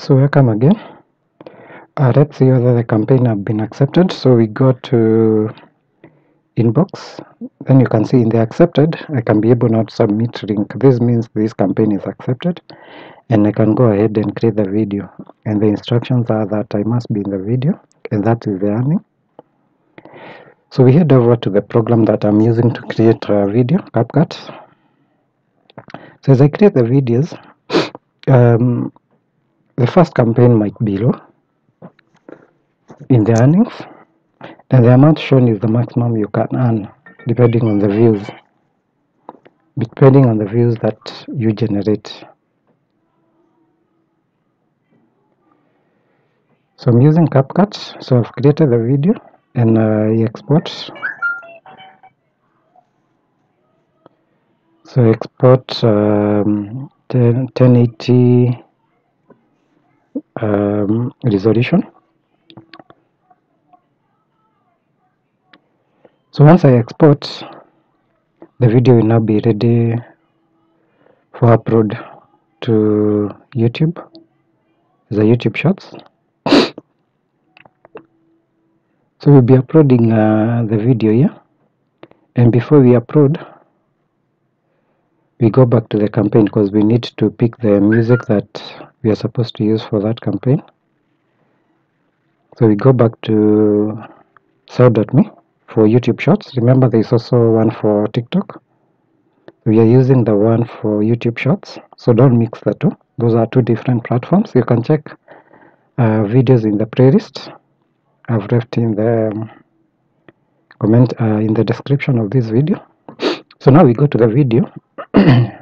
So we come again. Let's see whether the campaign have been accepted. So we go to inbox, then you can see in the accepted I can be able not to submit link. This means this campaign is accepted, and I can go ahead and create the video, and the instructions are that I must be in the video, and that is the earning. So we head over to the program that I'm using to create a video, CapCut. So as I create the videos, the first campaign might be low in the earnings, and the amount shown is the maximum you can earn depending on the views that you generate. So I'm using CapCut. So I've created the video and I export. So I export 1080 resolution. So once I export, the video will now be ready for upload to YouTube, the YouTube Shorts. So we'll be uploading the video here, and before we upload, we go back to the campaign because we need to pick the music that we are supposed to use for that campaign. So we go back to Sound.me. For YouTube Shorts, remember there is also one for TikTok. We are using the one for YouTube Shorts, so don't mix the two. Those are two different platforms. You can check videos in the playlist. I've left in the comment in the description of this video. So now we go to the video and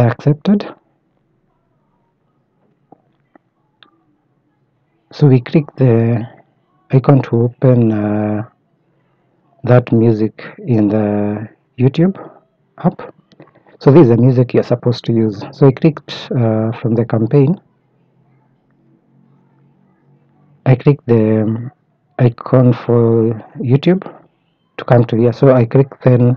I accepted. So we click the icon to open that music in the YouTube app. So this is the music you're supposed to use. So I clicked from the campaign, I clicked the icon for YouTube to come to here. So I click then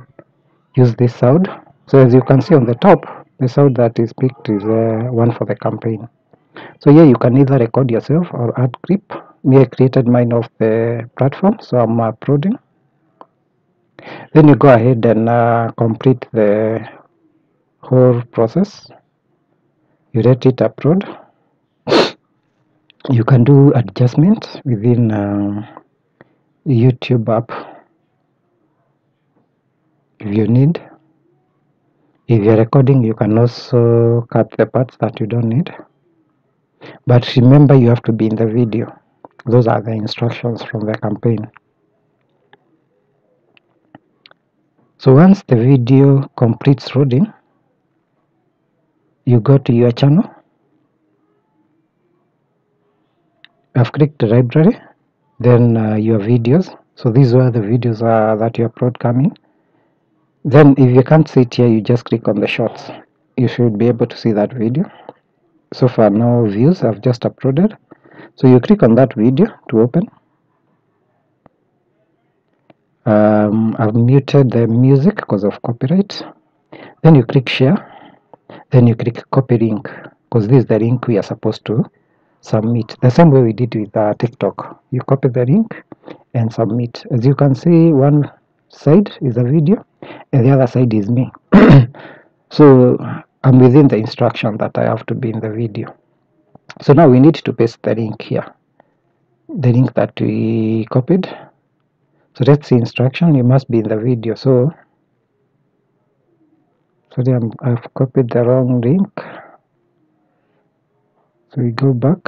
use this sound. So as you can see on the top, the sound that is picked is the one for the campaign. So here you can either record yourself or add clip. Me, I created mine off the platform, so I'm uploading. Then you go ahead and complete the whole process. You let it upload. You can do adjustments within YouTube app if you need. If you're recording, you can also cut the parts that you don't need. But remember, you have to be in the video. Those are the instructions from the campaign. So once the video completes loading, you go to your channel. I've clicked the library, then your videos. So these are the videos that you upload coming. Then if you can't see it here, you just click on the shorts. You should be able to see that video. So far no views, I've just uploaded. So you click on that video to open. I've muted the music because of copyright. Then you click share, then you click copy link because this is the link we are supposed to submit, the same way we did with TikTok. You copy the link and submit. As you can see, one side is a video and the other side is me. So I'm within the instruction that I have to be in the video. So now we need to paste the link here, the link that we copied. So that's the instruction, you must be in the video. So sorry, I've copied the wrong link. So we go back,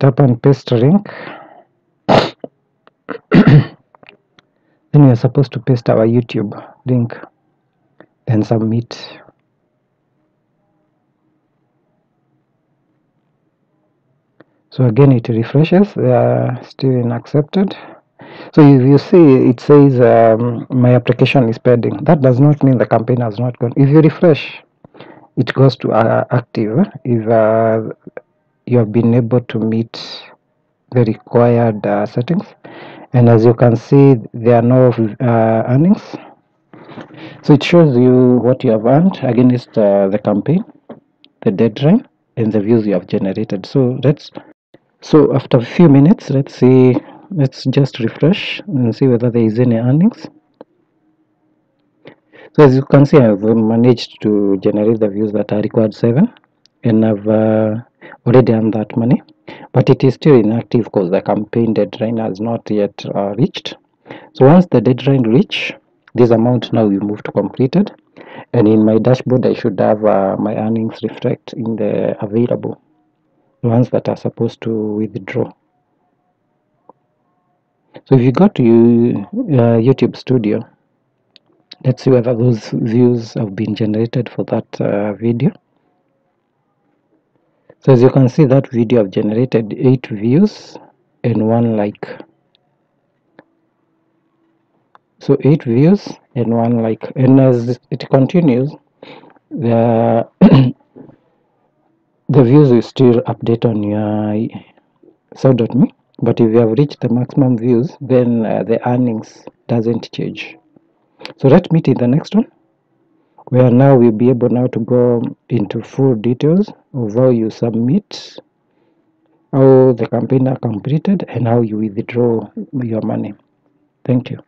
tap and paste link. Then we are supposed to paste our YouTube link and submit. So again it refreshes, they are still in accepted. So if you see it says my application is pending, that does not mean the campaign has not gone. If you refresh, it goes to active if you have been able to meet the required settings. And as you can see, there are no earnings. So it shows you what you have earned against the campaign, the deadline, in the views you have generated. So so after a few minutes, let's see, let's just refresh and see whether there is any earnings. So as you can see, I've managed to generate the views that are required, 7, and I've already earned that money, but it is still inactive because the campaign deadline has not yet reached. So once the deadline reach, this amount now you move to completed, and in my dashboard I should have my earnings reflect in the available, the ones that are supposed to withdraw. So if you go to YouTube Studio, let's see whether those views have been generated for that video. So as you can see, that video I've generated 8 views and 1 like. So 8 views and 1 like, and as it continues, the the views will still update on your Sound.me, but if you have reached the maximum views, then the earnings doesn't change. So let's meet in the next one, where now we'll be able now to go into full details of how you submit, how the campaign are completed, and how you withdraw your money. Thank you.